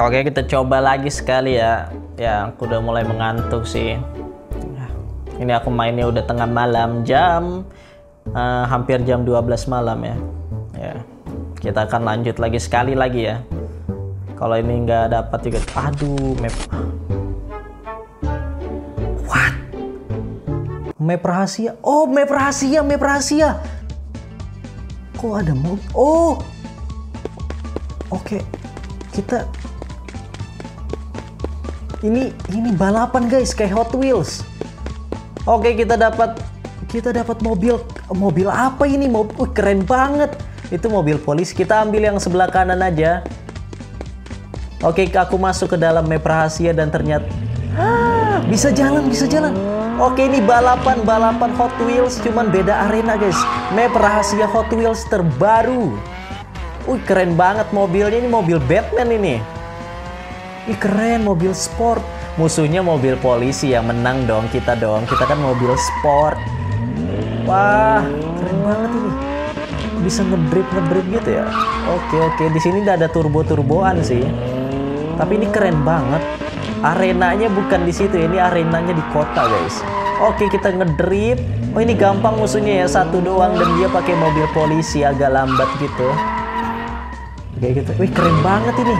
Oke, kita coba lagi sekali ya. Ya, aku udah mulai mengantuk sih. Ini aku mainnya udah tengah malam, jam hampir jam 12 malam ya. Ya, kita akan lanjut lagi sekali lagi ya. Kalau ini nggak dapat juga, aduh, map. What? Map rahasia? Oh, map rahasia, map rahasia. Kok ada mau? Oh, oke, kita. Ini balapan guys, kayak Hot Wheels. Oke, kita dapat mobil apa ini? Mobil keren banget. Itu mobil polisi. Kita ambil yang sebelah kanan aja. Oke, aku masuk ke dalam map rahasia dan ternyata bisa jalan. Oke, ini balapan Hot Wheels, cuman beda arena guys. Map rahasia Hot Wheels terbaru. Wih, keren banget mobilnya, ini mobil Batman ini. Ih keren, mobil sport. Musuhnya mobil polisi, yang menang dong kita dong. Kita kan mobil sport. Wah, keren banget ini. Bisa ngedrip gitu ya. Oke, di sini udah ada turbo-turboan sih. Tapi ini keren banget. Arenanya bukan di situ, ini arenanya di kota, guys. Oke, kita ngedrip. Oh, ini gampang musuhnya ya, satu doang dan dia pakai mobil polisi agak lambat gitu. Kayak gitu. Wih, keren banget ini.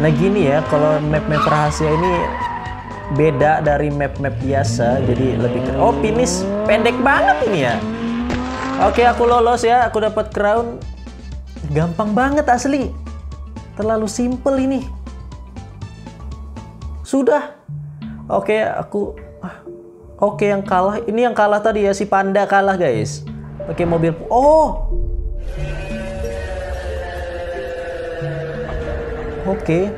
Nah gini ya, kalau map-map rahasia ini beda dari map-map biasa, jadi lebih keren. Oh, finish pendek banget ini ya. Oke, aku lolos ya, aku dapat crown. Gampang banget asli. Terlalu simple ini. Sudah. Oke, aku oke, yang kalah. Ini yang kalah tadi ya, si Panda kalah guys. Pakai mobil. Oh. Oke,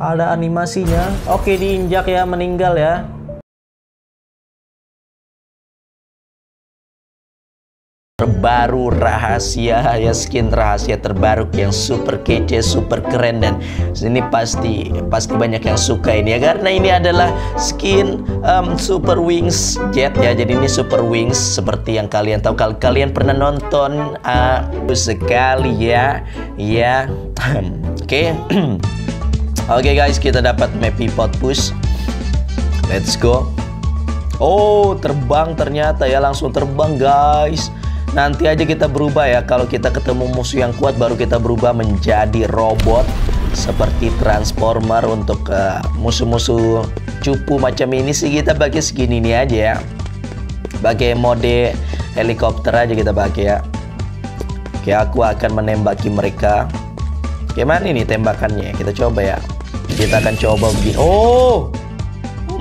ada animasinya. Oke, diinjak ya, meninggal ya. Terbaru rahasia ya, skin rahasia terbaru yang super kece, super keren, dan ini pasti banyak yang suka ini ya, karena ini adalah skin Super Wings Jet ya. Jadi ini Super Wings seperti yang kalian tahu, kalau kalian pernah nonton aku sekali ya. Ya. Oke. Oke guys, kita dapat map pot push. Let's go. Oh, terbang ternyata ya, langsung terbang guys. Nanti aja kita berubah ya, kalau kita ketemu musuh yang kuat baru kita berubah menjadi robot seperti Transformer. Untuk musuh-musuh cupu macam ini sih kita pakai segini ini aja ya, pakai mode helikopter aja kita pakai ya. Oke, aku akan menembaki mereka. Gimana ini tembakannya, kita coba ya, kita akan coba begini. Oh,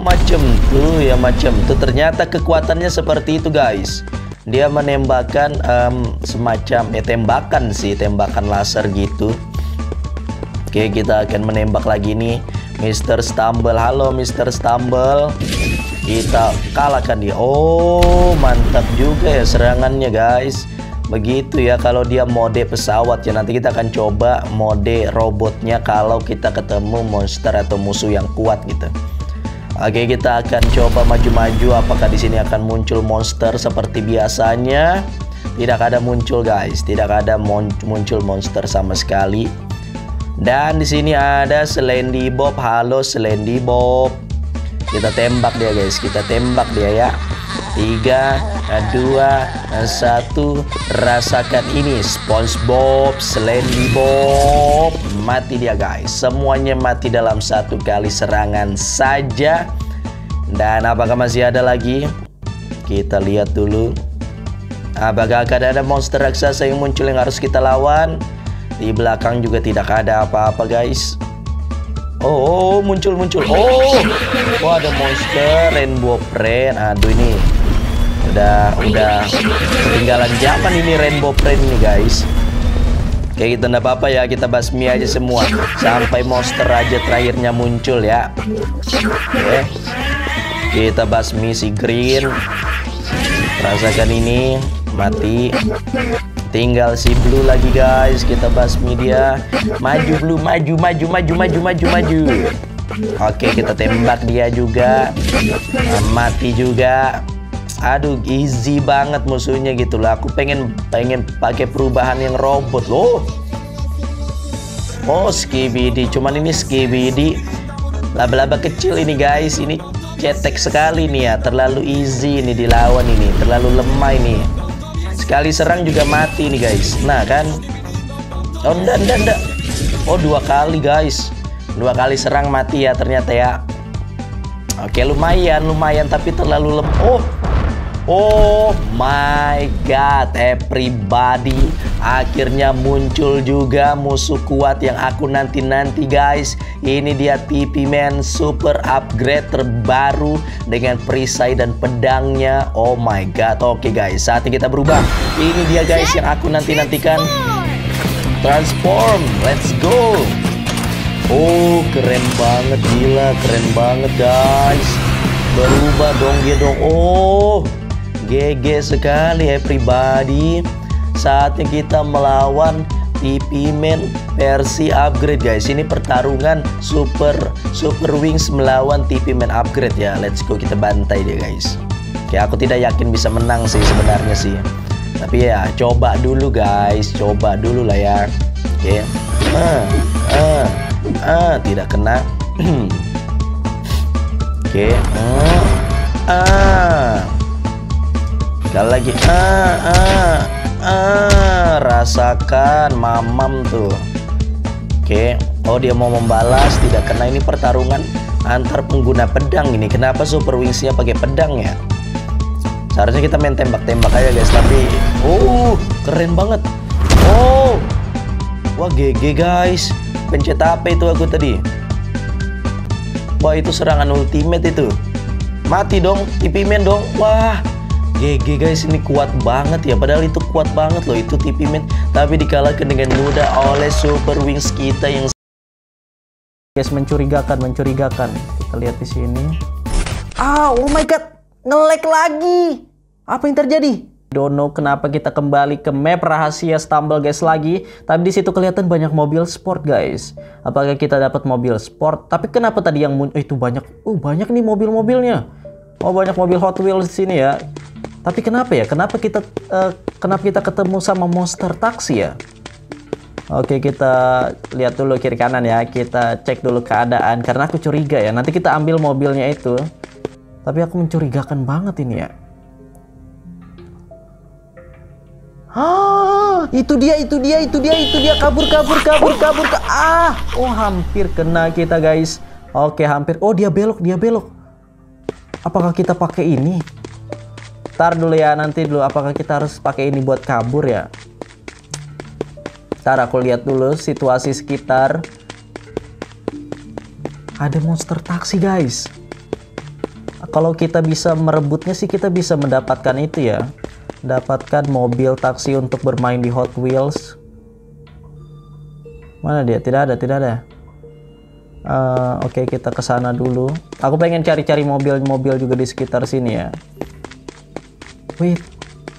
macam tuh ya, macam tuh ternyata kekuatannya seperti itu guys. Dia menembakkan semacam ya tembakan sih, tembakan laser gitu. Oke, kita akan menembak lagi nih Mr. Stumble. Halo Mr. Stumble. Kita kalahkan dia. Oh, mantap juga ya serangannya guys. Begitu ya kalau dia mode pesawat ya. Nanti kita akan coba mode robotnya kalau kita ketemu monster atau musuh yang kuat gitu. Oke, kita akan coba maju-maju. Apakah di sini akan muncul monster seperti biasanya? Tidak ada muncul guys, tidak ada muncul monster sama sekali. Dan di sini ada Slendy Bob. Halo Slendy Bob. Kita tembak dia guys, kita tembak dia ya. 3, 2, 1. Rasakan ini SpongeBob, Slendy Bob. Mati dia guys. Semuanya mati dalam satu kali serangan saja. Dan apakah masih ada lagi? Kita lihat dulu. Apakah akan ada monster raksasa yang muncul yang harus kita lawan? Di belakang juga tidak ada apa-apa guys. Oh, muncul. Oh, wah, ada monster Rainbow Friend. Aduh, ini udah ketinggalan zaman ini Rainbow Friend nih guys. Kayak kita enggak apa-apa ya, kita basmi aja semua sampai monster aja terakhirnya muncul ya. Oke. Kita basmi si Green. Rasakan ini, mati. Tinggal si Blue lagi guys, kita basmi dia. Maju Blue, maju. Oke, kita tembak dia juga. Mati juga. Aduh, easy banget musuhnya gitu lah. Aku pengen pakai perubahan yang robot loh. Oh, skibidi. Cuman ini skibidi laba-laba kecil ini, guys. Ini cetek sekali nih ya. Terlalu easy ini dilawan ini. Terlalu lemah ini. Sekali serang juga mati nih, guys. Nah, kan. Oh, ndak. Oh, dua kali, guys. Dua kali serang mati ya ternyata ya. Oke, lumayan tapi terlalu lemah. Oh my god, everybody, akhirnya muncul juga musuh kuat yang aku nanti-nanti, guys. Ini dia TP-Man super upgrade terbaru dengan perisai dan pedangnya. Oh my god. Oke, guys, saatnya kita berubah. Ini dia, guys, yang aku nanti-nantikan. Transform, let's go. Oh, keren banget, gila, keren banget, guys. Berubah dong dia dong. Oh, GG sekali everybody. Saatnya kita melawan TP-Man versi upgrade, guys. Ini pertarungan Super Wings melawan TP-Man upgrade ya. Let's go, kita bantai dia, guys. Oke, aku tidak yakin bisa menang sih sebenarnya sih. Tapi ya coba dulu, guys. Coba dulu lah ya. Oke. Tidak kena. Oke. Sekali lagi. Rasakan mamam tuh. Oke. Oh, dia mau membalas, tidak kena. Ini pertarungan antar pengguna pedang ini. Kenapa Super Wings-nya pakai pedang ya? Seharusnya kita main tembak-tembak aja, guys, tapi keren banget. Oh. Wah, GG, guys. Pencet apa itu aku tadi? Wah, itu serangan ultimate itu. Mati dong, TP-Man dong. Wah, GG, guys, ini kuat banget ya. Padahal itu kuat banget loh, itu TP-Man. Tapi dikalahkan dengan mudah oleh Super Wings kita yang, guys, mencurigakan. Kita lihat di sini. Oh my god, nge-lag lagi. Apa yang terjadi? Don't know kenapa kita kembali ke map rahasia Stumble Guys lagi. Tapi di situ kelihatan banyak mobil sport, guys. Apakah kita dapat mobil sport? Tapi kenapa tadi yang itu banyak? Banyak nih mobil-mobilnya. Oh, banyak mobil Hot Wheels di sini ya. Tapi kenapa ya? Kenapa kita ketemu sama monster taksi ya? Oke, kita lihat dulu kiri kanan ya. Kita cek dulu keadaan karena aku curiga ya. Nanti kita ambil mobilnya itu. Tapi aku mencurigakan banget ini ya. Itu dia kabur. Oh, hampir kena kita, guys. Oke, hampir. Oh, dia belok. Apakah kita pakai ini? Ntar dulu ya, nanti dulu. Apakah kita harus pakai ini buat kabur ya? Ntar aku lihat dulu situasi sekitar. Ada monster taksi, guys. Kalau kita bisa merebutnya sih, kita bisa mendapatkan itu ya. Dapatkan mobil taksi untuk bermain di Hot Wheels. Mana dia? Tidak ada. Oke, kita ke sana dulu. Aku pengen cari-cari mobil-mobil juga di sekitar sini ya. Wait.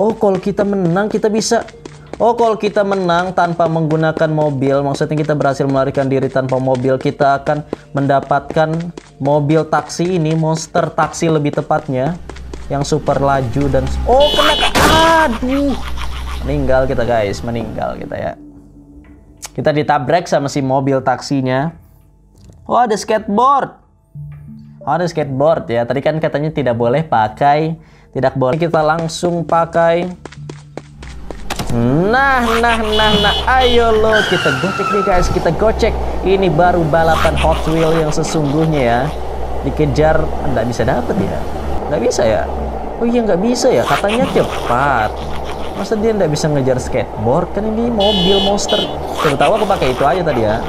Oh, kalau kita menang kita bisa. Oh, kalau kita menang tanpa menggunakan mobil, maksudnya kita berhasil melarikan diri tanpa mobil, kita akan mendapatkan mobil taksi ini, monster taksi lebih tepatnya. Yang super laju dan kena. Aduh, meninggal kita, guys, ya. Kita ditabrak sama si mobil taksinya. Oh, ada skateboard. Ya. Tadi kan katanya tidak boleh pakai, Kita langsung pakai. Nah. Ayo lo, kita gocek nih, guys. Ini baru balapan Hot Wheels yang sesungguhnya ya. Dikejar, nggak bisa dapet ya. Nggak bisa ya? Oh iya, nggak bisa ya? Katanya cepat. Masa dia nggak bisa ngejar skateboard? Kan ini mobil monster. Tertawa aku pakai itu aja tadi ya.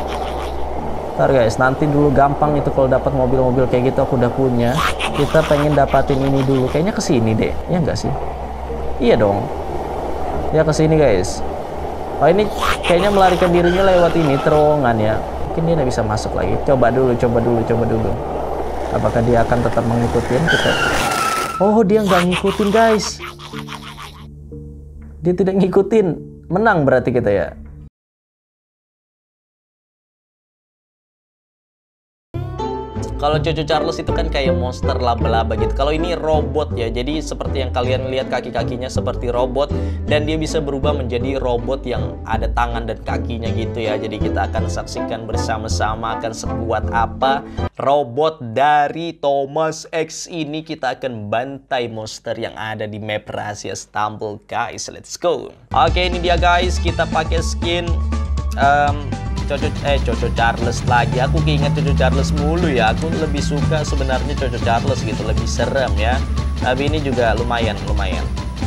Ntar, guys, nanti dulu gampang itu kalau dapat mobil-mobil kayak gitu, aku udah punya. Kita pengen dapatin ini dulu. Kayaknya kesini deh. Iya nggak sih? Iya dong. Ya kesini, guys. Oh, ini kayaknya melarikan dirinya lewat ini terowongan ya. Mungkin dia nggak bisa masuk lagi. Coba dulu. Apakah dia akan tetap mengikuti kita? Oh, dia nggak ngikutin, guys. Dia tidak ngikutin. Menang berarti kita ya. Kalau Choo-Choo Charles itu kan kayak monster laba-laba gitu. Kalau ini robot ya, jadi seperti yang kalian lihat kaki-kakinya seperti robot. Dan dia bisa berubah menjadi robot yang ada tangan dan kakinya gitu ya. Jadi kita akan saksikan bersama-sama akan sekuat apa robot dari Thomas X ini. Kita akan bantai monster yang ada di map rahasia Stumble Guys. Let's go. Oke, ini dia guys, kita pakai skin Choo-Choo Charles lagi. Aku keinget Choo-Choo Charles mulu ya. Aku lebih suka sebenarnya Choo-Choo Charles gitu, lebih serem ya. Tapi ini juga lumayan.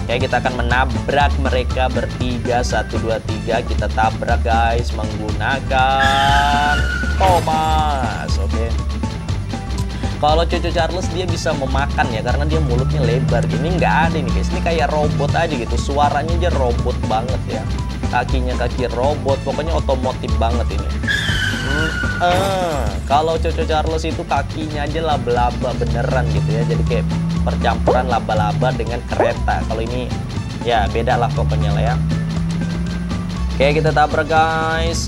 Oke, kita akan menabrak mereka bertiga. 1, 2, 3. Kita tabrak guys menggunakan Thomas. Oke. Kalau Choo-Choo Charles dia bisa memakan ya, karena dia mulutnya lebar. Ini nggak ada nih guys. Ini kayak robot aja gitu. Suaranya aja robot banget ya. Kakinya kaki robot, pokoknya otomotif banget ini. Kalau Choo-Choo Charles itu kakinya aja laba-laba beneran gitu ya. Jadi kayak percampuran laba-laba dengan kereta. Kalau ini ya beda lah pokoknya lah ya. Oke, kita tabrak guys.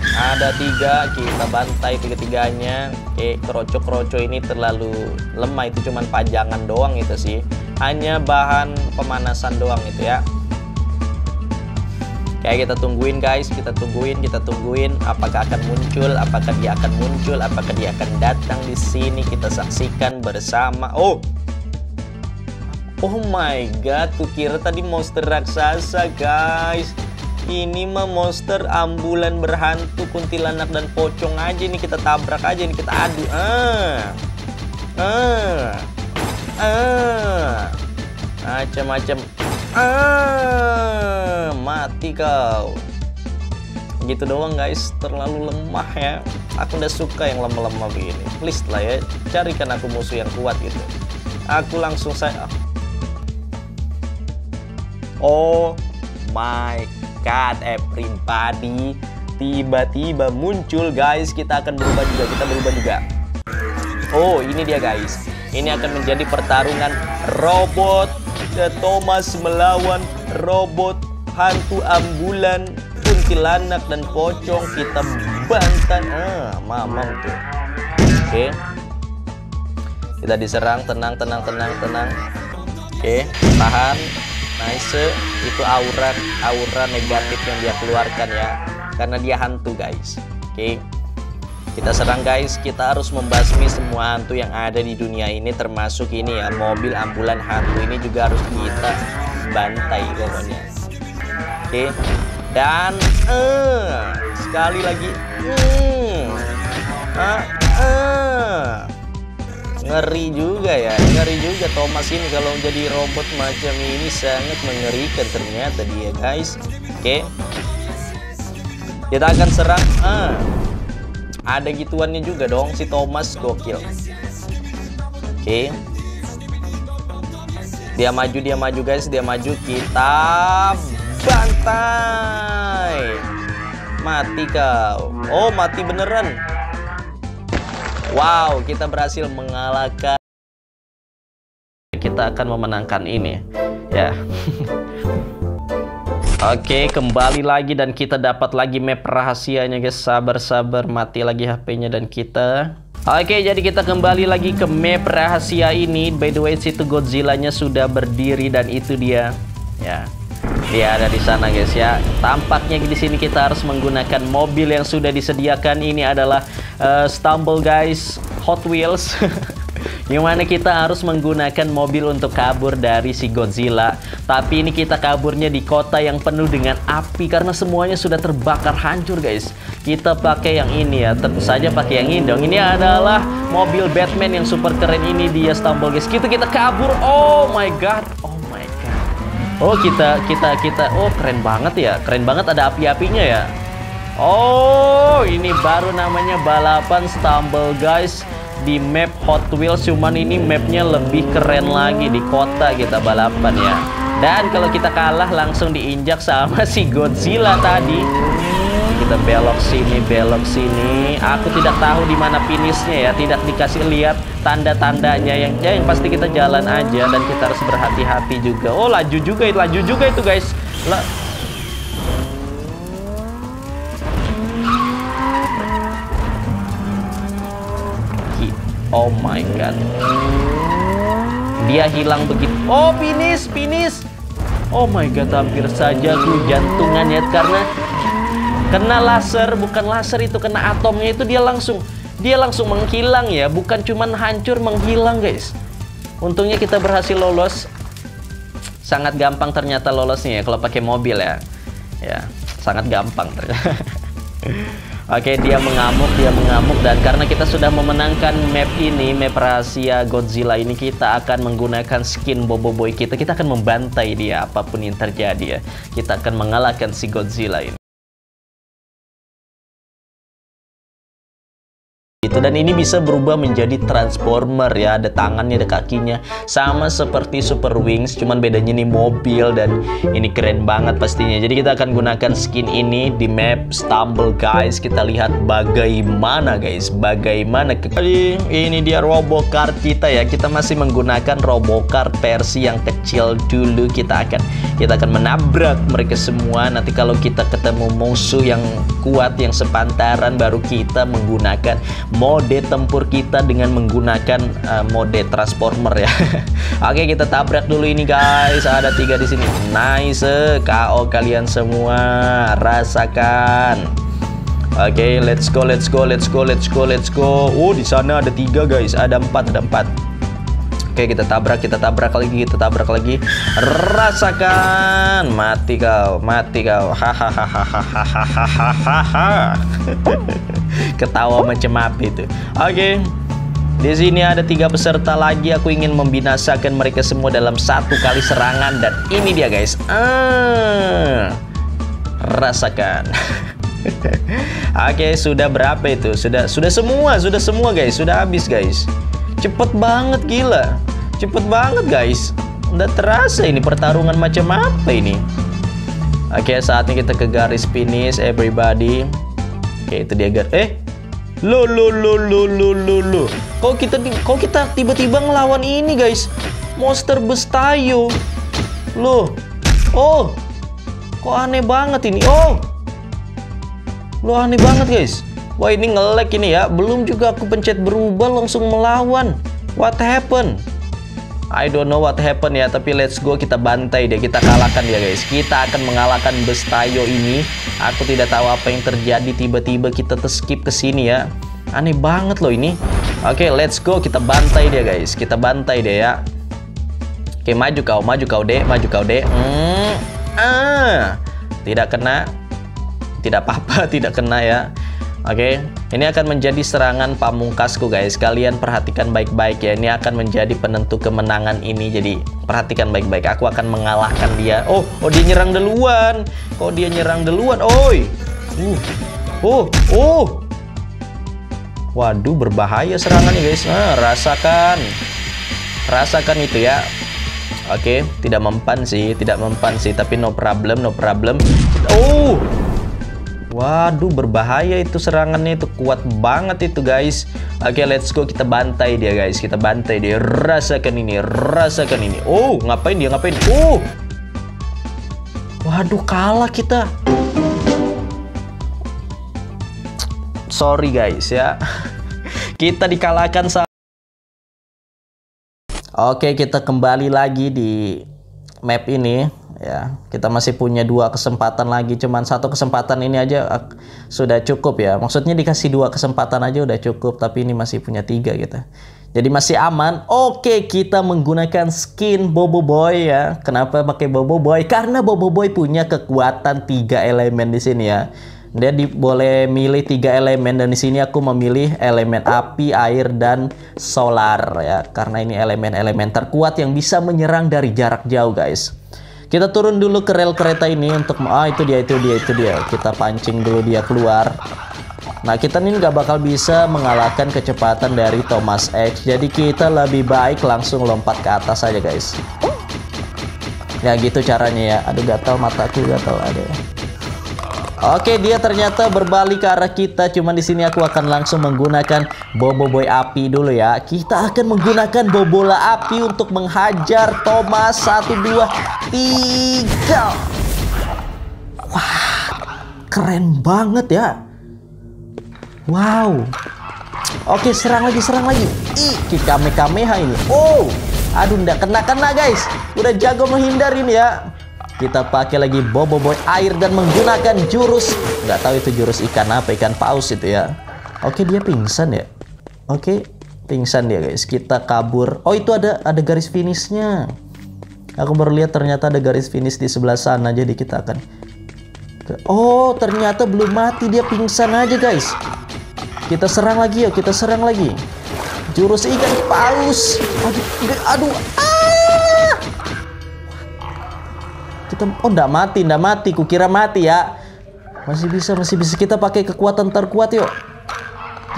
Ada 3, kita bantai tiga-tiganya. Oke, kroco-kroco ini terlalu lemah, itu cuman pajangan doang itu sih. Hanya bahan pemanasan doang itu ya. Kayak kita tungguin guys, kita tungguin apakah akan muncul, apakah dia akan datang di sini. Kita saksikan bersama. Oh my god, tuh kira tadi monster raksasa guys. Ini mah monster ambulan berhantu, kuntilanak dan pocong aja nih. Kita tabrak aja nih, kita adu. Macam-macam. Mati kau. Gitu doang guys, terlalu lemah ya. Aku udah suka yang lemah-lemah begini. Please lah ya, carikan aku musuh yang kuat gitu. Aku langsung saya. Oh my god everybody, tiba-tiba muncul guys. Kita akan berubah juga, Oh, ini dia guys. Ini akan menjadi pertarungan robot Thomas melawan robot hantu ambulan kuntilanak dan pocong. Kita bantan. Mamang tuh. Oke. Kita diserang, tenang. Oke, tahan. Nice. Itu aura negatif yang dia keluarkan ya, karena dia hantu guys. Oke. Kita serang guys, kita harus membasmi semua hantu yang ada di dunia ini, termasuk ini ya, mobil ambulan hantu ini juga harus kita bantai pokoknya. Oke, dan sekali lagi ngeri juga ya, Thomas ini kalau jadi robot macam ini sangat mengerikan ternyata dia guys. Oke, kita akan serang. Ada gituannya juga dong si Thomas, gokil. Oke. Dia maju guys, kita bantai. Mati kau. Oh, mati beneran. Wow, kita berhasil mengalahkan. Kita akan memenangkan ini ya. Oke, kembali lagi dan kita dapat lagi map rahasianya guys. Sabar-sabar, mati lagi HP-nya dan kita. Oke, jadi kita kembali lagi ke map rahasia ini. By the way, situ Godzilla-nya sudah berdiri dan itu dia. Ya. Dia ada di sana guys ya. Tampaknya di sini kita harus menggunakan mobil yang sudah disediakan. Ini adalah Stumble Guys Hot Wheels. Gimana kita harus menggunakan mobil untuk kabur dari si Godzilla. Tapi ini kita kaburnya di kota yang penuh dengan api, karena semuanya sudah terbakar hancur guys. Kita pakai yang ini ya, tentu saja pakai yang ini dong. Ini adalah mobil Batman yang super keren. Ini dia Stumble guys. Kita kabur. Oh my god. Oh, kita oh keren banget ya. Keren banget, ada api-apinya ya. Oh, ini baru namanya balapan Stumble guys di map Hot Wheels, cuman ini mapnya lebih keren lagi. Di kota kita balapan ya, dan kalau kita kalah langsung diinjak sama si Godzilla tadi. Kita belok sini, aku tidak tahu di mana finishnya ya, tidak dikasih lihat tanda-tandanya. Yang pasti kita jalan aja dan kita harus berhati-hati juga. Oh, laju juga itu guys. Oh my god. Dia hilang begitu. Oh, finish. Oh my god, hampir saja gue jantungan ya, karena kena laser, bukan laser itu, kena atomnya itu dia langsung menghilang ya, bukan cuman hancur, menghilang guys. Untungnya kita berhasil lolos. Sangat gampang ternyata lolosnya ya kalau pakai mobil ya. Ya, sangat gampang ternyata. Oke, dia mengamuk dan karena kita sudah memenangkan map ini, map rahasia Godzilla ini, kita akan menggunakan skin Boboiboy kita akan membantai dia apapun yang terjadi ya. Kita akan mengalahkan si Godzilla ini. Itu, dan ini bisa berubah menjadi Transformer ya, ada tangannya, ada kakinya, sama seperti Super Wings, cuman bedanya ini mobil dan ini keren banget pastinya. Jadi kita akan gunakan skin ini di map Stumble Guys. Kita lihat bagaimana guys, bagaimana. Ini dia Robocar kita ya, kita masih menggunakan Robocar versi yang kecil dulu. Kita akan menabrak mereka semua. Nanti kalau kita ketemu musuh yang kuat, yang sepantaran, baru kita menggunakan mode tempur kita dengan menggunakan mode Transformer ya. Oke, kita tabrak dulu ini guys. Ada 3 di sini. Nice, KO kalian semua. Rasakan. Oke, let's go. Oh, di sana ada 3 guys. Ada empat. Oke, kita tabrak lagi. Rasakan. Mati kau. Hahaha. Ketawa macam apa itu. Oke. Di sini ada 3 peserta lagi. Aku ingin membinasakan mereka semua dalam 1 kali serangan, dan ini dia guys. Rasakan. Oke, sudah berapa itu? Sudah semua guys, sudah habis guys. Cepet banget, gila. Cepet banget guys. Nggak terasa ini pertarungan macam apa ini. Oke, saatnya kita ke garis finish everybody. Oke, itu dia garis. Lo. Kok kita tiba-tiba ngelawan ini guys. Monster Bestayo. Loh. Oh. Kok aneh banget ini. Oh. Loh, aneh banget guys. Wah, ini nge-lag ini ya. Belum juga aku pencet berubah langsung melawan. What happened? I don't know what happened ya. Tapi let's go, kita bantai dia. Kita kalahkan dia guys. Kita akan mengalahkan Bestayo ini. Aku tidak tahu apa yang terjadi. Tiba-tiba kita terskip ke sini ya. Aneh banget loh ini. Oke, let's go. Kita bantai dia guys. Kita bantai dia ya. Oke, maju kau deh. Tidak kena. Tidak apa-apa, tidak kena ya. Oke, ini akan menjadi serangan pamungkasku guys. Kalian perhatikan baik-baik ya. Ini akan menjadi penentu kemenangan ini. Jadi perhatikan baik-baik. Aku akan mengalahkan dia. Oh, dia nyerang duluan. Oi. Waduh, berbahaya serangannya guys. Rasakan itu ya. Oke, tidak mempan sih. Tapi no problem. Oh. Waduh, berbahaya itu serangannya itu, kuat banget itu guys. Oke, let's go, kita bantai dia guys. Rasakan ini. Oh, ngapain dia? Oh. Waduh, kalah kita. Sorry guys ya. Kita dikalahkan. Oke, kita kembali lagi di map ini. Ya, kita masih punya 2 kesempatan lagi. Cuman 1 kesempatan ini aja sudah cukup ya. Maksudnya dikasih 2 kesempatan aja udah cukup. Tapi ini masih punya 3 gitu. Jadi masih aman. Oke, kita menggunakan skin Boboiboy ya. Kenapa pakai Boboiboy? Karena Boboiboy punya kekuatan 3 elemen di sini ya. Dia boleh milih 3 elemen, dan di sini aku memilih elemen api, air, dan solar ya. Karena ini elemen-elemen terkuat yang bisa menyerang dari jarak jauh guys. Kita turun dulu ke rel kereta ini untuk itu dia. Kita pancing dulu dia keluar. Nah, kita ini nggak bakal bisa mengalahkan kecepatan dari Thomas X. Jadi kita lebih baik langsung lompat ke atas aja guys. Ya gitu caranya ya. Aduh, gatal mataku, gatal ada. Oke, dia ternyata berbalik ke arah kita. Cuman di sini aku akan langsung menggunakan Boboiboy Api dulu ya. Kita akan menggunakan Bobola Api untuk menghajar Thomas. 1, 2, 3. Wah, keren banget ya. Wow. Oke, serang lagi. Ih, kamehameha ini. Oh, aduh, nggak kena guys. Udah jago menghindar ini ya. Kita pakai lagi Boboiboy Air dan menggunakan jurus. Nggak tahu itu jurus ikan apa, ikan paus itu ya. Oke, dia pingsan ya. Oke, pingsan dia guys. Kita kabur. Oh, itu ada garis finishnya. Aku baru lihat ternyata ada garis finish di sebelah sana. Jadi kita akan. Oh, ternyata belum mati, dia pingsan aja guys. Kita serang lagi ya, jurus ikan paus. Aduh. Oh, nggak mati, kukira mati ya. Masih bisa kita pakai kekuatan terkuat yuk.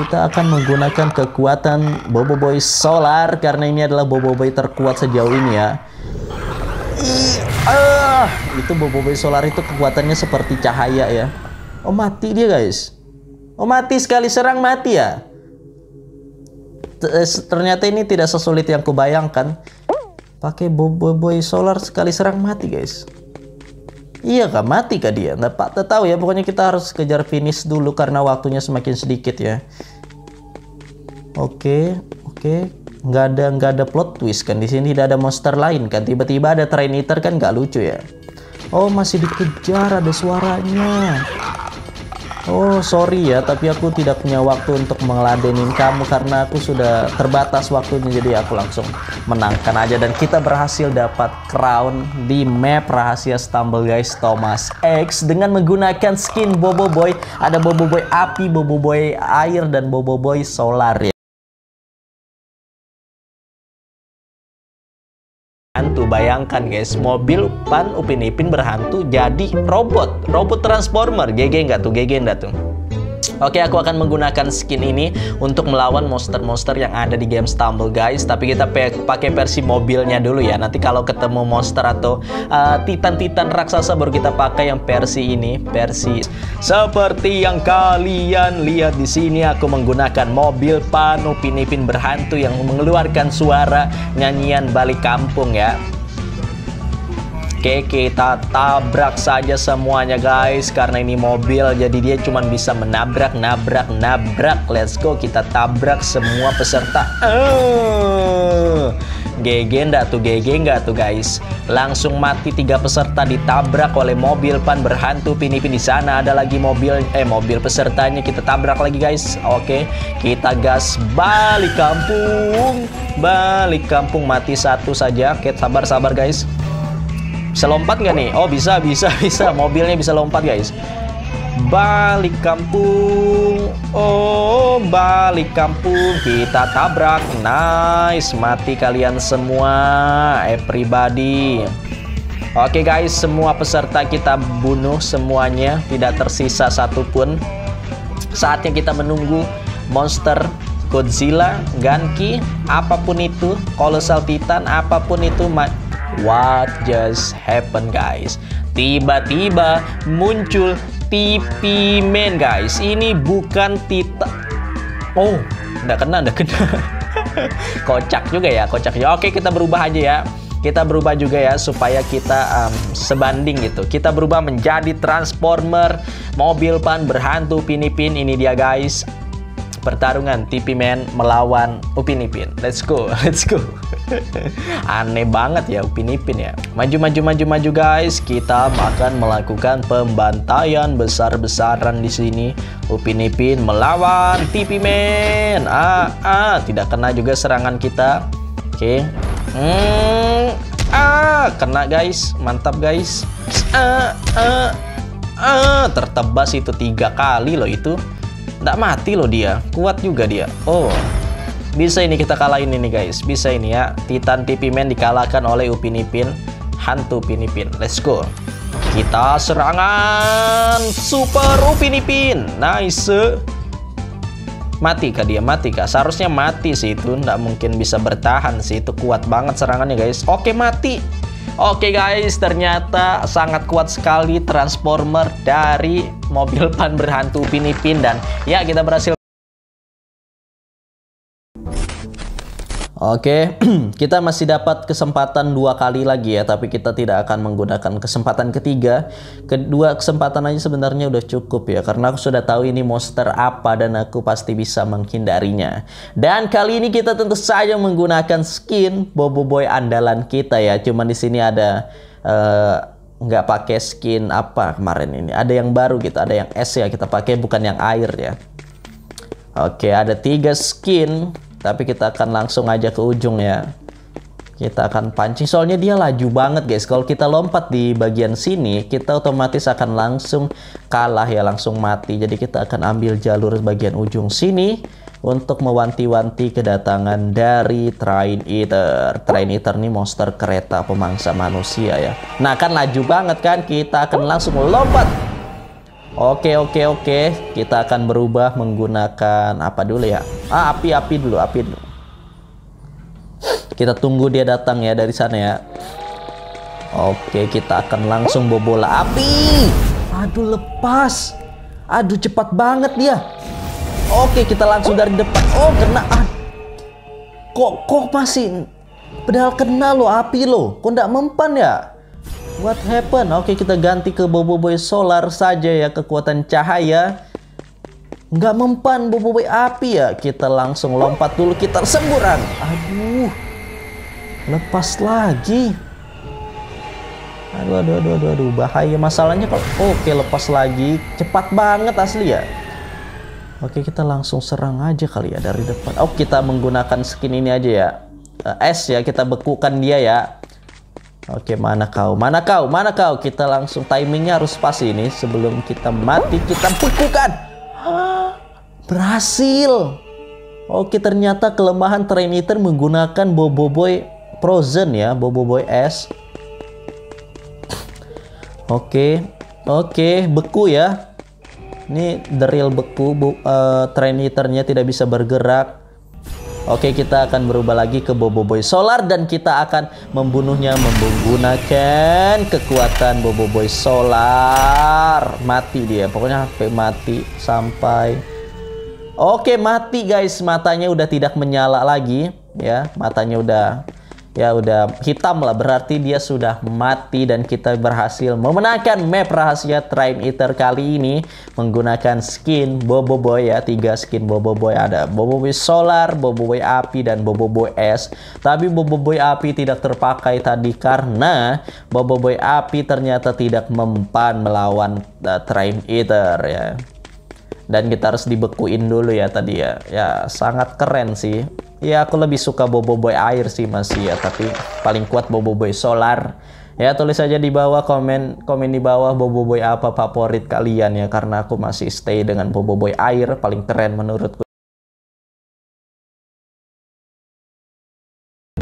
Kita akan menggunakan kekuatan Boboiboy Solar karena ini adalah Boboiboy terkuat sejauh ini ya. Itu Boboiboy Solar itu kekuatannya seperti cahaya ya. Oh, mati dia guys. Oh, mati sekali serang mati ya. Ternyata ini tidak sesulit yang kubayangkan. Pakai Boboiboy Solar sekali serang mati guys. Iya kah? Mati kah dia? Nggak tahu ya. Pokoknya kita harus kejar finish dulu karena waktunya semakin sedikit ya. Oke. Nggak ada plot twist kan di sini, tidak ada monster lain kan. Tiba-tiba ada Train Eater kan nggak lucu ya. Oh, masih dikejar, ada suaranya. Oh, sorry ya, tapi aku tidak punya waktu untuk mengeladenin kamu karena aku sudah terbatas waktunya. Jadi aku langsung menangkan aja dan kita berhasil dapat crown di map rahasia Stumble Guys Thomas X dengan menggunakan skin Boboiboy. Ada Boboiboy Api, Boboiboy Air dan Boboiboy Solar ya. Hantu, bayangkan guys, mobil Pan Upin Ipin berhantu jadi robot Transformer. GG nggak tuh? Oke, aku akan menggunakan skin ini untuk melawan monster-monster yang ada di game Stumble Guys. Tapi kita pakai versi mobilnya dulu ya. Nanti kalau ketemu monster atau titan-titan raksasa baru kita pakai yang versi ini. Versi seperti yang kalian lihat di sini, aku menggunakan mobil Pan Upin Ipin berhantu yang mengeluarkan suara nyanyian balik kampung ya. Oke, kita tabrak saja semuanya guys. Karena ini mobil, jadi dia cuma bisa menabrak. Let's go, kita tabrak semua peserta. GG nggak tuh guys. Langsung mati 3 peserta ditabrak oleh mobil Pan berhantu Pinipin. Di sana ada lagi mobil pesertanya, kita tabrak lagi guys. Oke, kita gas balik kampung. Mati 1 saja. Oke, sabar guys. Bisa lompat nggak nih? Oh, bisa. Mobilnya bisa lompat, guys. Balik kampung. Oh, balik kampung. Kita tabrak. Nice. Mati kalian semua. Everybody. Oke, guys. Semua peserta kita bunuh semuanya. Tidak tersisa satupun. Saatnya kita menunggu monster Godzilla, Ganki, apapun itu. Colossal Titan, apapun itu. What just happened guys? Tiba-tiba muncul TP-Man guys. Ini bukan Titan. Oh, nggak kena. Kocak juga ya. Oke, kita berubah aja ya. Kita berubah juga ya supaya kita sebanding gitu. Kita berubah menjadi Transformer mobil Pan berhantu Upin Ipin. Ini dia guys. Pertarungan TP-Man melawan Upin Ipin. Let's go. Aneh banget ya Upin Ipin ya. Maju guys. Kita akan melakukan pembantaian besar-besaran di sini. Upin Ipin melawan TP-Man. Tidak kena juga serangan kita. Oke. Kena guys. Mantap guys. Tertebas itu 3 kali loh itu. Nggak mati loh dia, kuat juga dia. Oh, bisa ini kita kalahin ini guys, bisa ini ya. Titan TP-Man dikalahkan oleh Upin Ipin, hantu Upin Ipin. Let's go. Kita serangan super Upin Ipin. Nice. Mati kah dia? Seharusnya mati sih itu, nggak mungkin bisa bertahan sih itu, kuat banget serangannya guys. Oke, mati. Oke guys, ternyata sangat kuat sekali Transformer dari mobil Pan berhantu Upin Ipin. Dan ya, kita berhasil. Oke, kita masih dapat kesempatan 2 kali lagi ya, tapi kita tidak akan menggunakan kesempatan ketiga. Kedua kesempatan aja sebenarnya udah cukup ya, karena aku sudah tahu ini monster apa dan aku pasti bisa menghindarinya. Dan kali ini kita tentu saja menggunakan skin Boboiboy andalan kita ya. Cuman di sini ada nggak pakai skin apa kemarin ini. Ada yang baru gitu, ada yang es ya kita pakai, bukan yang air ya. Oke, ada 3 skin. Tapi kita akan langsung aja ke ujung ya. Kita akan pancing. Soalnya dia laju banget guys. Kalau kita lompat di bagian sini, kita otomatis akan langsung kalah ya. Langsung mati. Jadi kita akan ambil jalur bagian ujung sini. Untuk mewanti-wanti kedatangan dari Train Eater. Train Eater nih monster kereta pemangsa manusia ya. Nah kan laju banget kan. Kita akan langsung lompat. Oke. Kita akan berubah menggunakan apa dulu ya? Api dulu, api dulu. Kita tunggu dia datang ya dari sana ya. Oke, kita akan langsung bobola api. Aduh, lepas. Aduh, cepat banget dia. Oke, kita langsung dari depan. Oh, kena. Kok masih? Padahal kena loh api loh. Kok nggak mempan ya? What happened? Oke, kita ganti ke Boboiboy Solar saja ya, kekuatan cahaya. Nggak mempan Boboiboy Api ya. Kita langsung lompat dulu, kita semburan. Aduh, lepas lagi. Aduh, bahaya masalahnya kalau... Oke, lepas lagi. Cepat banget asli ya. Oke, kita langsung serang aja kali ya dari depan. Oh, kita menggunakan skin ini aja ya. Es ya, kita bekukan dia ya. Oke, mana kau? Kita langsung timingnya harus pas ini. Sebelum kita mati, kita pukukan. Berhasil. Oke, ternyata kelemahan Train Eater menggunakan Boboiboy Frozen ya, Boboiboy Es. Oke, beku ya. Ini the real beku, Train Eater-nya tidak bisa bergerak. Oke, kita akan berubah lagi ke Boboiboy Solar dan kita akan membunuhnya menggunakan kekuatan Boboiboy Solar. Mati dia, pokoknya sampai mati sampai... Oke, mati guys, matanya udah tidak menyala lagi ya, matanya udah hitam lah, berarti dia sudah mati dan kita berhasil memenangkan map rahasia Train Eater kali ini menggunakan skin Boboiboy ya. 3 skin Boboiboy, ada Boboiboy Solar, Boboiboy Api, dan Boboiboy Es. Tapi Boboiboy Api tidak terpakai tadi karena Boboiboy Api ternyata tidak mempan melawan Train Eater ya. Dan kita harus dibekuin dulu ya tadi ya. Ya, sangat keren sih. Ya, aku lebih suka Boboiboy Air sih masih ya. Tapi paling kuat Boboiboy Solar. Ya, tulis aja di bawah, komen di bawah Boboiboy apa favorit kalian ya. Karena aku masih stay dengan Boboiboy Air. Paling keren menurutku.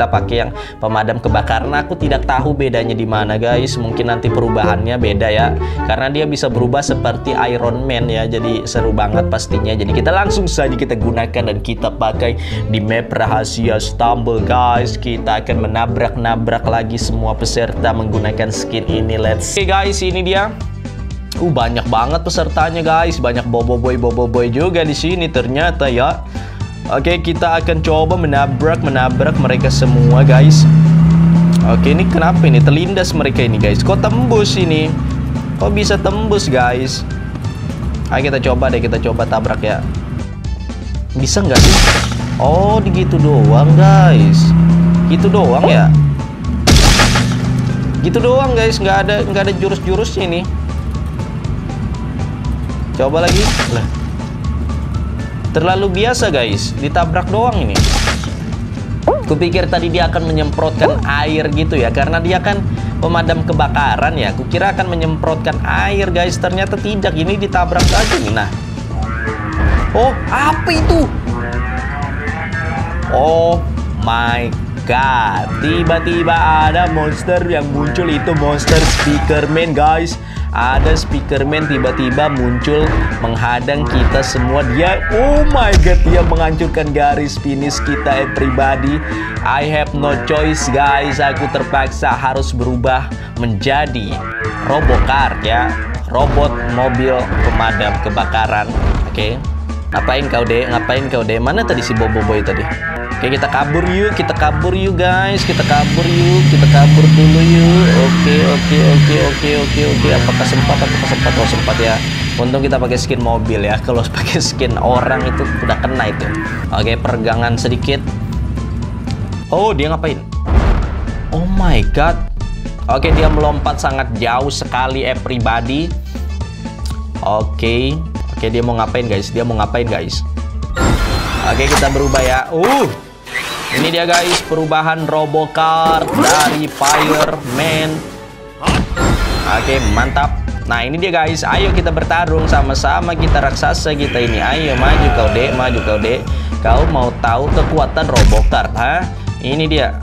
Kita pakai yang pemadam kebakaran. Aku tidak tahu bedanya di mana guys. Mungkin nanti perubahannya beda ya. Karena dia bisa berubah seperti Iron Man ya. Jadi seru banget pastinya. Jadi kita langsung saja kita gunakan dan kita pakai di map rahasia Stumble Guys. Kita akan menabrak-nabrak lagi semua peserta menggunakan skin ini. Let's see guys, ini dia. Banyak banget pesertanya guys. Banyak Boboiboy juga di sini ternyata ya. Oke, kita akan coba menabrak mereka semua guys. Oke, ini kenapa ini? Terlindas mereka ini guys. Kok tembus ini? Kok bisa tembus guys? Ayo kita coba deh, kita coba tabrak ya. Bisa nggak sih? Oh, gitu doang guys. Gitu doang ya. Gitu doang guys, nggak ada jurus-jurusnya ini. Coba lagi. Lah. Terlalu biasa guys, ditabrak doang ini. Kupikir tadi dia akan menyemprotkan air gitu ya, karena dia kan pemadam kebakaran ya. Kukira akan menyemprotkan air guys, ternyata tidak. Ini ditabrak aja nih. Nah, oh api itu. Oh my god, tiba-tiba ada monster yang muncul, itu monster Speakerman guys. Ada Speakerman tiba-tiba muncul menghadang kita semua. Dia, oh my god, dia menghancurkan garis finish kita everybody. I have no choice guys, aku terpaksa harus berubah menjadi Robocar ya, robot mobil pemadam kebakaran. Oke. Ngapain kau deh? Mana tadi si Boboiboy tadi? Oke, kita kabur yuk guys, kita kabur dulu yuk. Oke. Apakah sempat? Oh, sempat ya. Untung kita pakai skin mobil ya. Kalau pakai skin orang itu udah kena itu. Oke, peregangan sedikit. Oh, dia ngapain? Oh my god. Oke, dia melompat sangat jauh sekali everybody. Oke, dia mau ngapain guys? Oke, kita berubah ya. Ini dia guys, perubahan Robocar dari Fireman. Oke, mantap. Nah, ini dia guys. Ayo kita bertarung sama-sama, kita raksasa kita ini. Ayo maju kau dek. Kau mau tahu kekuatan Robocar, ha? Ini dia.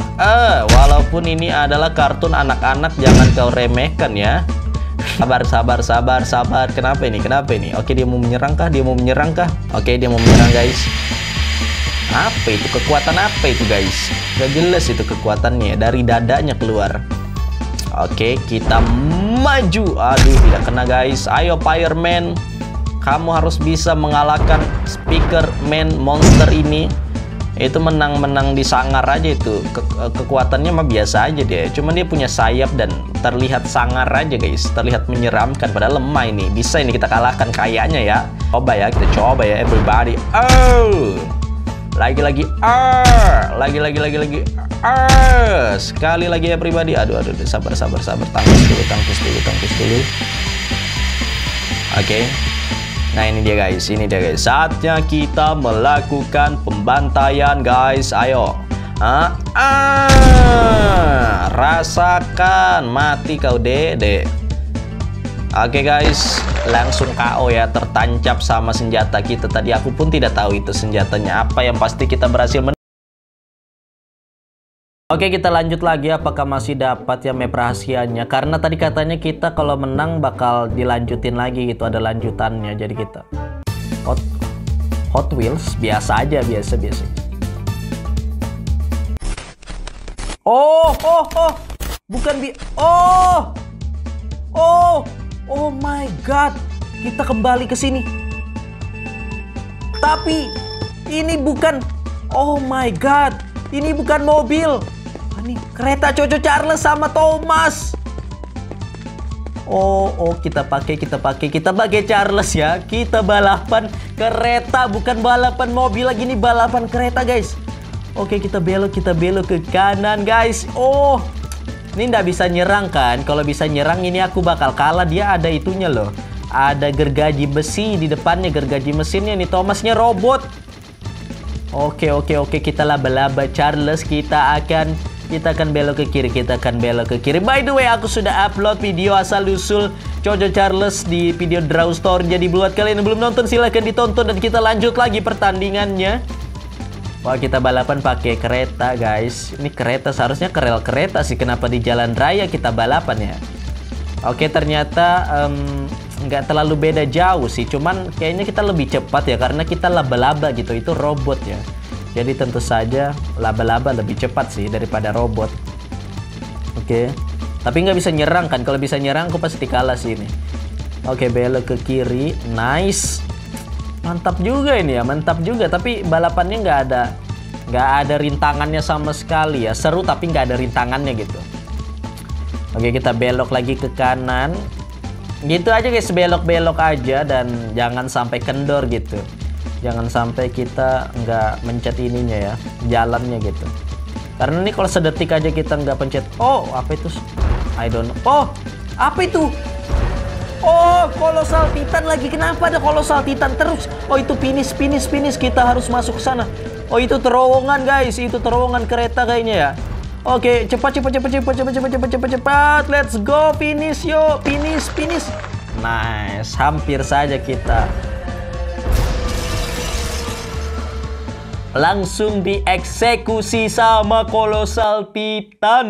Walaupun ini adalah kartun anak-anak, jangan kau remehkan ya. Sabar. Kenapa ini? Oke, dia mau menyerang kah? Oke, dia mau menyerang guys. Apa itu? Kekuatan apa itu guys? Gak jelas itu kekuatannya. Dari dadanya keluar. Oke, kita maju. Aduh, tidak kena guys. Ayo Fireman, kamu harus bisa mengalahkan Speakerman monster ini. Itu menang-menang di sangar aja itu. Kekuatannya mah biasa aja dia. Cuman dia punya sayap dan terlihat sangar aja guys. Terlihat menyeramkan. Padahal lemah ini. Bisa ini kita kalahkan kayaknya ya. Kita coba ya everybody. Lagi. Sekali lagi ya everybody. Aduh. Sabar. Tangkis dulu. Oke. Nah, ini dia guys. Saatnya kita melakukan pembantaian guys. Ayo. Rasakan, mati kau dede. Oke guys, langsung KO ya, tertancap sama senjata kita tadi. Aku pun tidak tahu itu senjatanya apa, yang pasti kita berhasil menang. Oke, kita lanjut lagi. Apakah masih dapat ya map rahasianya? Karena tadi katanya kita kalau menang bakal dilanjutin lagi gitu, ada lanjutannya. Jadi kita Hot Wheels biasa aja. Oh. Bukan bi. Oh. Oh my god. Kita kembali ke sini. Tapi ini bukan. Oh my god. Ini bukan mobil. Ini kereta Choo-Choo Charles sama Thomas. Oh, kita pakai Charles ya. Kita balapan kereta, bukan balapan mobil lagi, ini balapan kereta guys. Oke, kita belok ke kanan guys. Oh, ini nggak bisa nyerang kan? Kalau bisa nyerang ini aku bakal kalah. Dia ada itunya loh. Ada gergaji besi di depannya, gergaji mesinnya. Nih Thomasnya robot. Oke, kita laba-laba Charles. Kita akan belok ke kiri. By the way, aku sudah upload video asal usul Choo-Choo Charles di video Draw Store. Jadi buat kalian yang belum nonton silahkan ditonton, dan kita lanjut lagi pertandingannya. Wah, kita balapan pakai kereta guys. Ini kereta, seharusnya kerel kereta sih. Kenapa di jalan raya kita balapan ya? Oke, ternyata nggak terlalu beda jauh sih. Cuman kayaknya kita lebih cepat ya, karena kita laba-laba gitu. Itu robot ya. Jadi tentu saja laba-laba lebih cepat sih daripada robot. Oke. Tapi nggak bisa nyerang kan? Kalau bisa nyerang aku pasti kalah sih ini. Oke, belok ke kiri. Nice. Mantap juga. Tapi balapannya nggak ada rintangannya sama sekali ya. Seru tapi nggak ada rintangannya gitu. Oke, kita belok lagi ke kanan. Gitu aja guys, belok-belok aja, dan jangan sampai kendor gitu. Jangan sampai kita nggak mencet ininya ya, jalannya gitu. Karena ini kalau sedetik aja kita nggak pencet. Oh, apa itu? I don't know. Oh, apa itu? Oh, Colossal Titan lagi. Kenapa ada Colossal Titan terus? Oh, itu finish. Kita harus masuk ke sana. Oh, itu terowongan, guys. Itu terowongan kereta kayaknya ya. Oke, cepat. Let's go, finish yo. Finish. Nice. Hampir saja kita langsung dieksekusi sama Colossal Titan.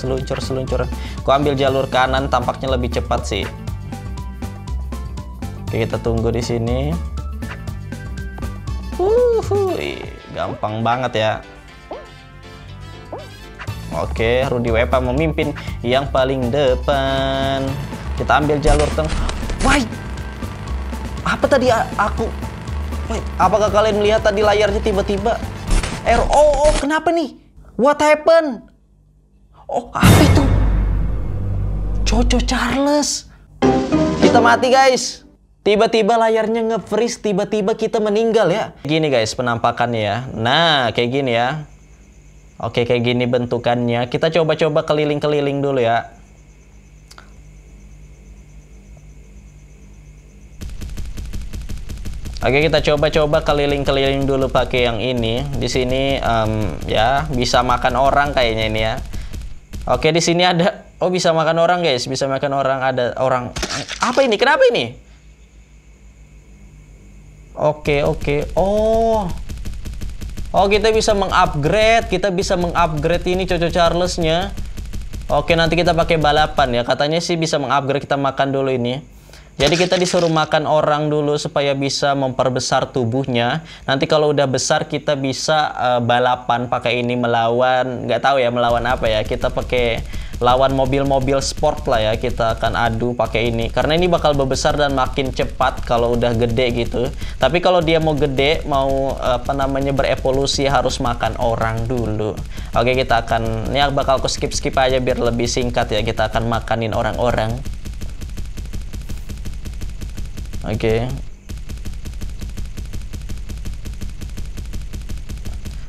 Seluncur. Aku ambil jalur kanan, tampaknya lebih cepat sih. Oke, kita tunggu di sini. Gampang banget ya. Oke, Rudy Wepa memimpin yang paling depan. Kita ambil jalur tengah. Why? Apa tadi aku? Wait, apakah kalian melihat tadi layarnya tiba-tiba? Oh, kenapa nih? What happened? Oh, apa itu? Choo-Choo Charles. Kita mati, guys. Tiba-tiba layarnya nge-freeze, tiba-tiba kita meninggal ya. Gini guys penampakannya ya. Nah, kayak gini ya. Oke, kayak gini bentukannya. Kita coba-coba keliling-keliling dulu ya. Oke, kita coba-coba keliling-keliling dulu pakai yang ini. Di sini ya bisa makan orang kayaknya ini ya. Oke, di sini ada. Oh, bisa makan orang guys, bisa makan orang. Ada orang. Apa ini? Kenapa ini? Oke, oke. Oh. Oh, kita bisa mengupgrade. Kita bisa mengupgrade ini Choo-Choo Charles-nya. Oke, nanti kita pakai balapan ya. Katanya sih bisa mengupgrade. Kita makan dulu ini. Jadi kita disuruh makan orang dulu supaya bisa memperbesar tubuhnya. Nanti kalau udah besar kita bisa balapan pakai ini melawan, nggak tahu ya melawan apa ya. Kita pakai lawan mobil-mobil sport lah ya. Kita akan adu pakai ini. Karena ini bakal berbesar dan makin cepat kalau udah gede gitu. Tapi kalau dia mau gede, mau apa namanya berevolusi harus makan orang dulu. Oke, kita akan ya bakal aku skip-skip aja biar lebih singkat ya. Kita akan makanin orang-orang. Oke.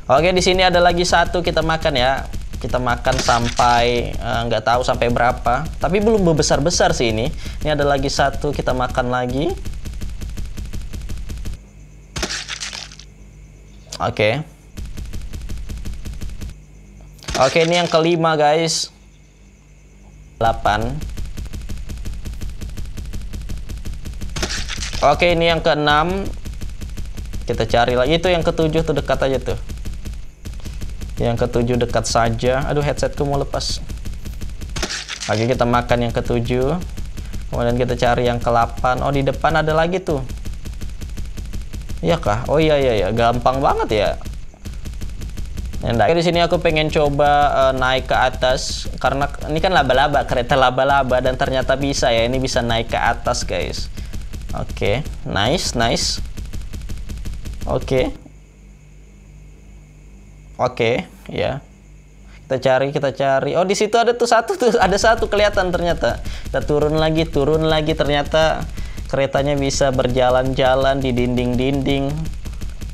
Oke, di sini ada lagi satu kita makan ya. Kita makan sampai nggak tahu sampai berapa. Tapi belum besar-besar sih ini. Ini ada lagi satu kita makan lagi. Oke. Oke, ini yang kelima guys. 8. Oke, ini yang ke-6. Kita cari lagi. Itu yang ke-7 tuh dekat aja tuh. Yang ke-7 dekat saja. Aduh, headsetku mau lepas. Oke, kita makan yang ke-7. Kemudian kita cari yang ke-8. Oh, di depan ada lagi tuh. Iya kah? Oh iya. Gampang banget ya. Oke, di sini aku pengen coba naik ke atas. Karena ini kan laba-laba. Kereta laba-laba. Dan ternyata bisa ya. Ini bisa naik ke atas guys. Oke, nice. Oke, ya. Kita cari. Oh, di situ ada tuh satu kelihatan ternyata. Kita turun lagi. Ternyata keretanya bisa berjalan-jalan di dinding-dinding,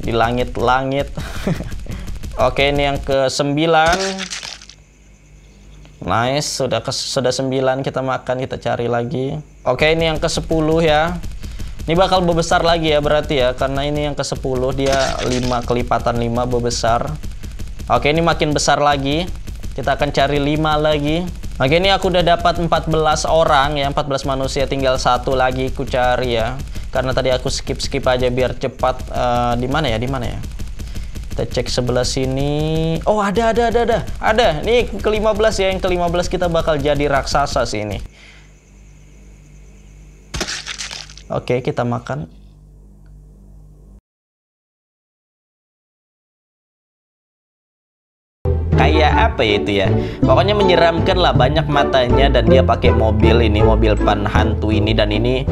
di langit-langit. Oke, ini yang ke-9. Nice, sudah 9 kita makan, kita cari lagi. Oke, ini yang ke-10 ya. Ini bakal berbesar lagi ya berarti ya. Karena ini yang ke-10. Dia 5 kelipatan 5 berbesar. Oke, ini makin besar lagi. Kita akan cari 5 lagi. Oke, ini aku udah dapat 14 orang ya. 14 manusia, tinggal 1 lagi ku cari ya. Karena tadi aku skip-skip aja biar cepat. Dimana ya? Kita cek sebelah sini. Oh, ada. Ada. Ini yang ke-15 ya. Yang ke-15 kita bakal jadi raksasa sih ini. Oke, kita makan. Kayak apa ya itu ya? Pokoknya menyeramkan lah, banyak matanya dan dia pakai mobil ini, mobil pan hantu ini dan ini.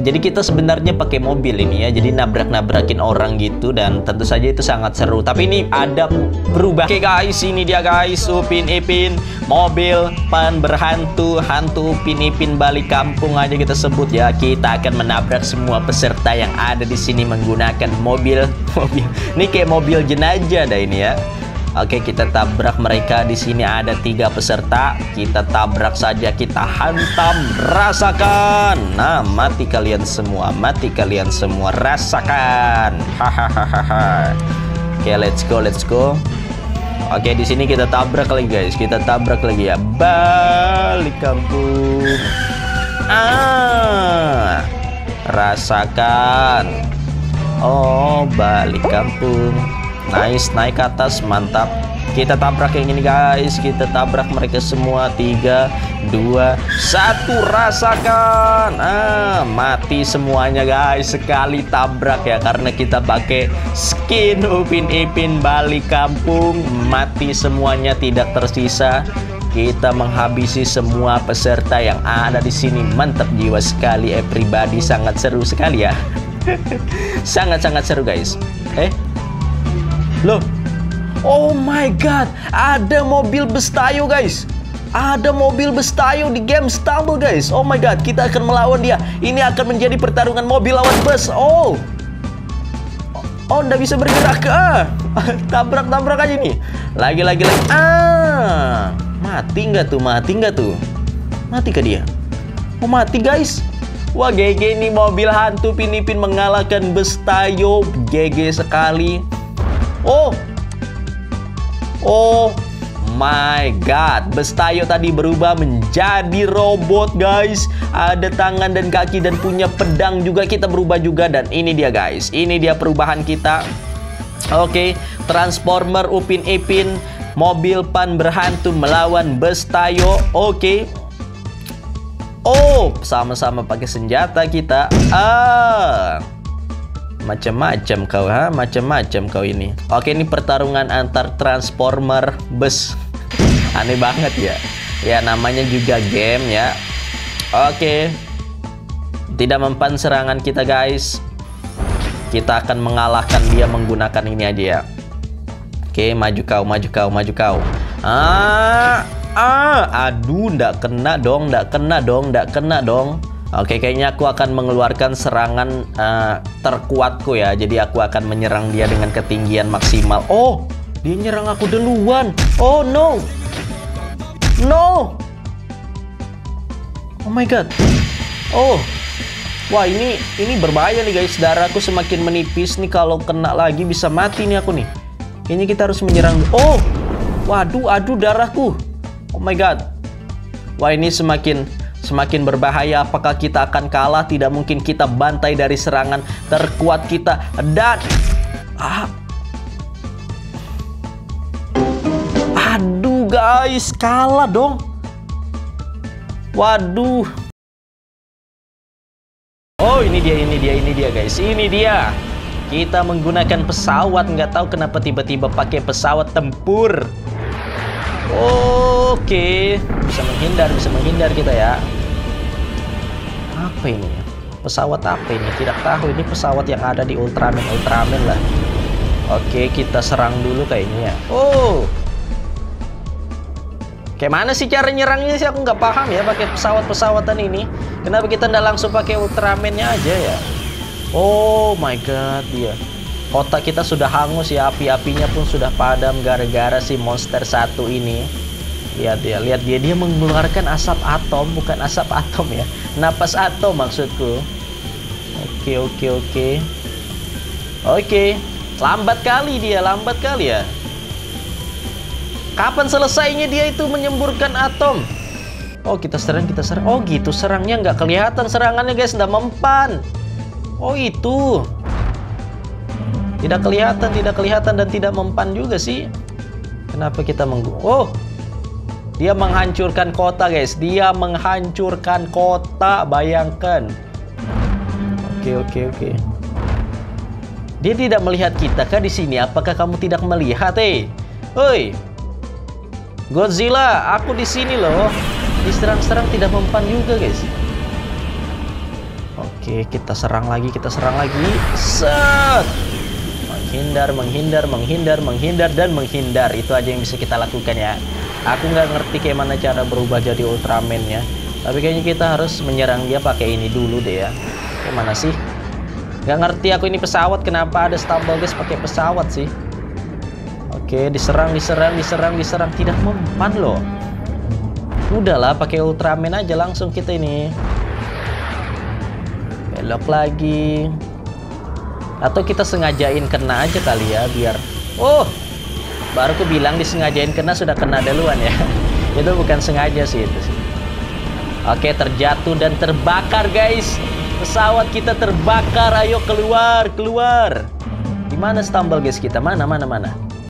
Jadi kita sebenarnya pakai mobil ini ya, jadi nabrak-nabrakin orang gitu dan tentu saja itu sangat seru. Tapi ini ada berubah. Oke guys, ini dia guys, Upin Ipin, mobil pan berhantu, hantu Upin Ipin balik kampung aja kita sebut ya. Kita akan menabrak semua peserta yang ada di sini menggunakan mobil. Ini kayak mobil jenazah dah ini ya. Oke, kita tabrak mereka. Di sini ada 3 peserta. Kita tabrak saja, kita hantam, rasakan. Nah, mati kalian semua, rasakan. Hahaha. Oke, let's go. Oke, di sini kita tabrak lagi guys, ya. Balik kampung. Ah, rasakan. Oh, balik kampung. Nice, naik ke atas, mantap. Kita tabrak yang ini guys. Kita tabrak mereka semua. 3, 2, 1. Rasakan. Ah, mati semuanya guys. Sekali tabrak ya. Karena kita pakai skin Upin Ipin balik kampung. Mati semuanya, tidak tersisa. Kita menghabisi semua peserta yang ada di sini. Mantap jiwa sekali, everybody. Sangat seru sekali ya. Sangat-sangat seru, guys. Loh. Oh my god, ada mobil Bestayo, guys. Ada mobil Bestayo di game Stumble, guys. Oh my god, kita akan melawan dia. Ini akan menjadi pertarungan mobil lawan bus. Oh. Oh, nggak bisa bergerak. Tabrak-tabrak aja nih. Lagi. Mati nggak tuh? Mati kah dia? Oh, mati, guys. Wah, GG nih mobil hantu Pinipin mengalahkan Bestayo. GG sekali. Oh my god, Bestayo tadi berubah menjadi robot, guys. Ada tangan dan kaki dan punya pedang juga. Kita berubah juga, dan ini dia, guys. Ini dia perubahan kita. Oke, Transformer, Upin Ipin, mobil Pan berhantu melawan Bestayo. Oke. Oh, sama-sama pakai senjata kita. Macam-macam kau, macam-macam kau ini. Oke, ini pertarungan antar Transformer bus. Aneh banget ya. Ya, namanya juga game ya. Oke. Tidak mempan serangan kita, guys. Kita akan mengalahkan dia menggunakan ini aja ya. Oke, maju kau. Aduh, ndak kena dong. Oke, kayaknya aku akan mengeluarkan serangan terkuatku ya. Jadi aku akan menyerang dia dengan ketinggian maksimal. Oh, dia nyerang aku duluan. Oh no. Oh my god. Oh. Wah, ini berbahaya nih, guys. Darahku semakin menipis nih, kalau kena lagi bisa mati nih aku nih. Kayaknya kita harus menyerang. Oh. Waduh, aduh darahku. Oh my god. Wah, ini semakin berbahaya. Apakah kita akan kalah? Tidak mungkin, kita bantai dari serangan terkuat kita. Dan aduh guys, kalah dong. Waduh. Oh, ini dia guys, ini dia. Kita menggunakan pesawat. Nggak tahu kenapa tiba-tiba pakai pesawat tempur. Oke, bisa menghindar kita ya. Apa ini? Pesawat apa ini? Tidak tahu, ini pesawat yang ada di Ultraman lah. Oke, kita serang dulu kayaknya. Oh. Gimana sih cara nyerangnya sih? Aku nggak paham ya pakai pesawat-pesawatan ini. Kenapa kita nggak langsung pakai Ultraman-nya aja ya? Oh my god, dia. Otak kita sudah hangus ya, api-apinya pun sudah padam gara-gara si monster satu ini. Lihat dia mengeluarkan asap atom, bukan asap atom ya. Napas atom maksudku. Oke. Lambat kali ya. Kapan selesainya dia itu menyemburkan atom? Oh, kita serang. Oh gitu, serangnya nggak kelihatan serangannya, guys, nggak mempan. Oh itu. Tidak kelihatan dan tidak mempan juga sih. Kenapa kita Oh, dia menghancurkan kota, guys. Dia menghancurkan kota, bayangkan. Oke. Dia tidak melihat kita kah di sini? Apakah kamu tidak melihat, Hei, Godzilla, aku di sini loh. Diserang-serang tidak mempan juga, guys. Oke, kita serang lagi. Set. Menghindar, itu aja yang bisa kita lakukan ya. Aku nggak ngerti kayak mana cara berubah jadi Ultraman ya, tapi kayaknya kita harus menyerang dia pakai ini dulu deh ya. Gimana sih, nggak ngerti aku ini pesawat. Kenapa ada Stumble Guys pakai pesawat sih? Oke, diserang, tidak mempan loh. Udahlah, pakai Ultraman aja langsung kita ini. Belok lagi. Atau kita sengajain kena aja kali ya, biar... Oh! Baru aku bilang disengajain kena, sudah kena duluan ya. Itu bukan sengaja sih itu. Oke, terjatuh dan terbakar, guys. Pesawat kita terbakar. Ayo keluar. Di mana Stumble Guys kita? Mana?